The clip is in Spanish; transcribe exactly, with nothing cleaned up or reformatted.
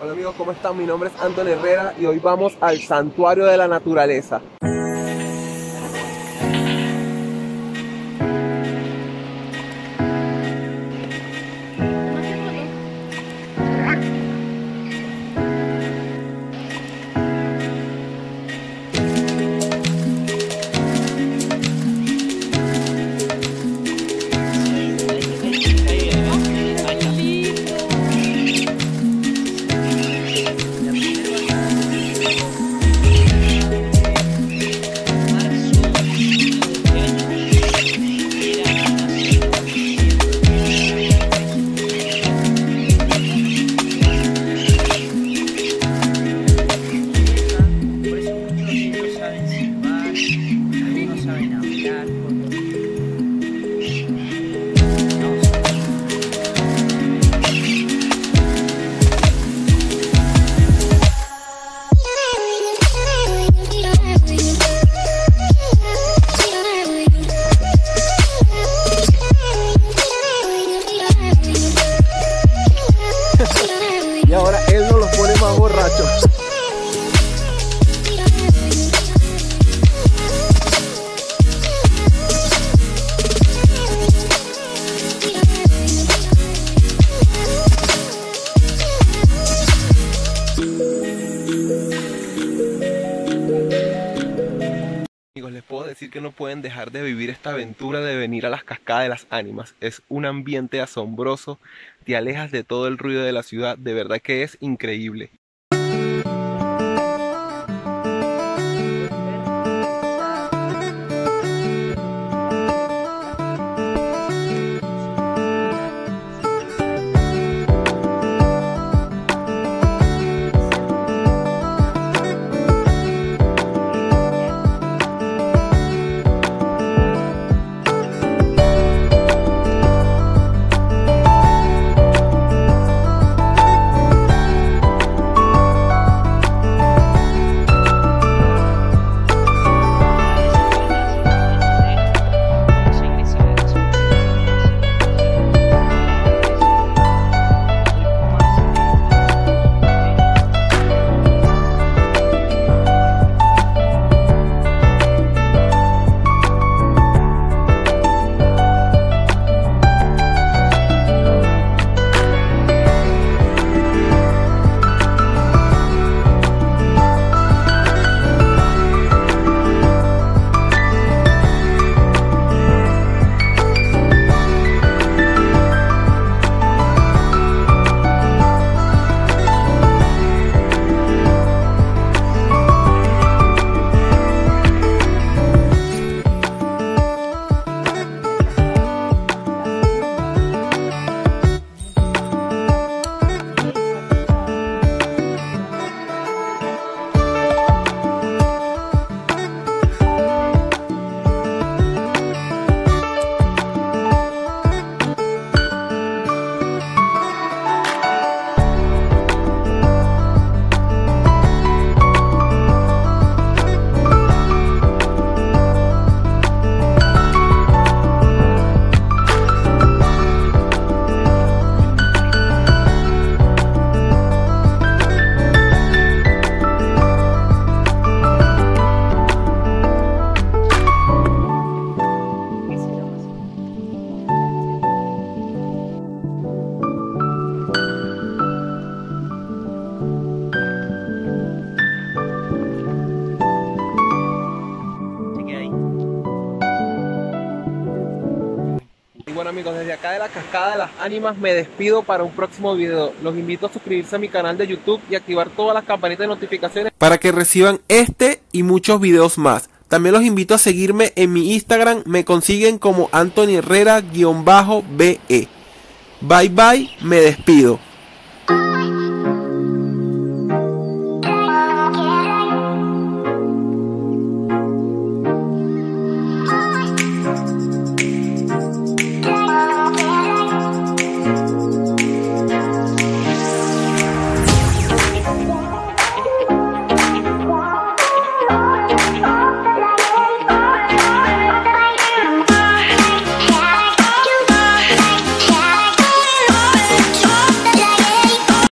Hola amigos, ¿cómo están? Mi nombre es Anthony Herrera y hoy vamos al Santuario de la Naturaleza. Y ahora él no los pone más borrachos. Amigos, les puedo decir que no pueden dejar de vivir esta aventura de venir a las Cascadas de las Ánimas. Es un ambiente asombroso, te alejas de todo el ruido de la ciudad, de verdad que es increíble. Bueno amigos, desde acá de la Cascada de las Ánimas me despido para un próximo video. Los invito a suscribirse a mi canal de YouTube y activar todas las campanitas de notificaciones para que reciban este y muchos videos más. También los invito a seguirme en mi Instagram, me consiguen como Anthony Herrera guión bajo be. Bye bye, me despido.